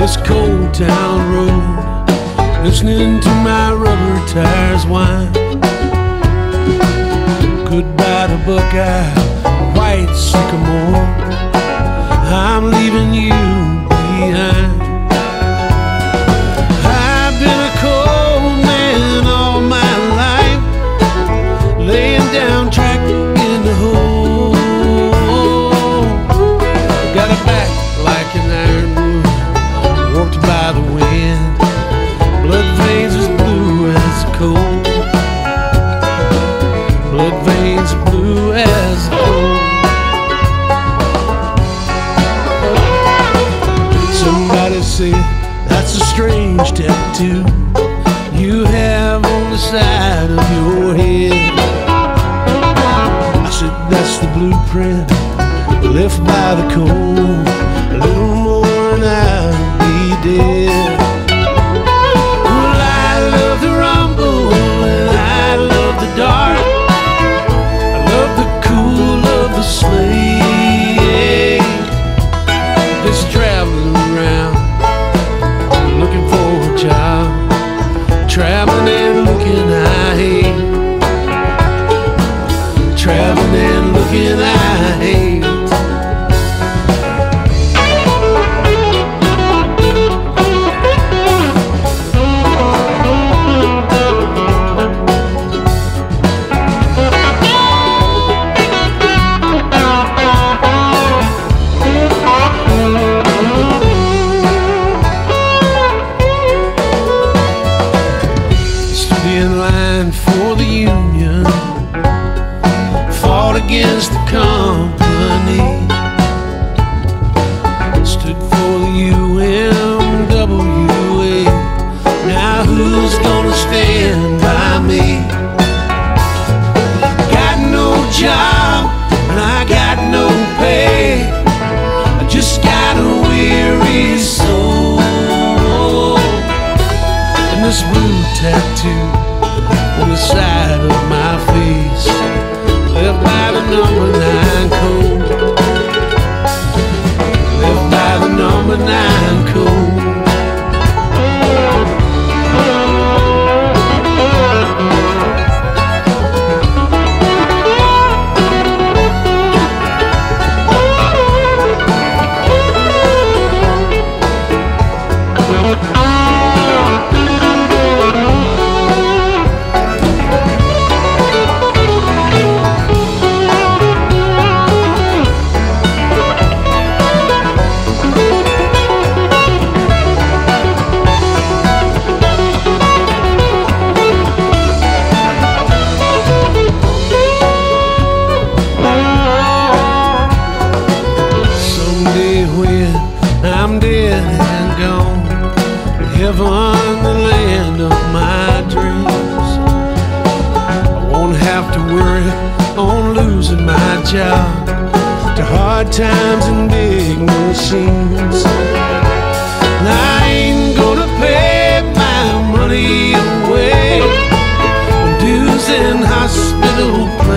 this cold town road, listening to my rubber tires whine. Goodbye to Buckeye, white sycamore, I'm leaving you behind. I've been a cold man all my life, laying down track in the hole. Got a back like an ironwood, warped by the wind, blood veins as blue as coal. Blood veins blue as gold. Somebody said, that's a strange tattoo you have on the side of your head. I said, that's the blueprint left by the cold. A little more and I'll be dead. Well, I love the rumble and I love the dark. Sleigh that's traveling around looking for a child, traveling and looking I hate, traveling and looking I hate. In line for the union, fought against the company, stood for the UMWA. Now who's gonna stand by me? Got no job and I got no pay, I just got a weary soul. And this blue tattoo on the side of my face, left by the number 9 code, left by the number 9 code. When I'm dead and gone, heaven, the land of my dreams, I won't have to worry on losing my job to hard times and big machines. And I ain't gonna pay my money away on dues and hospital.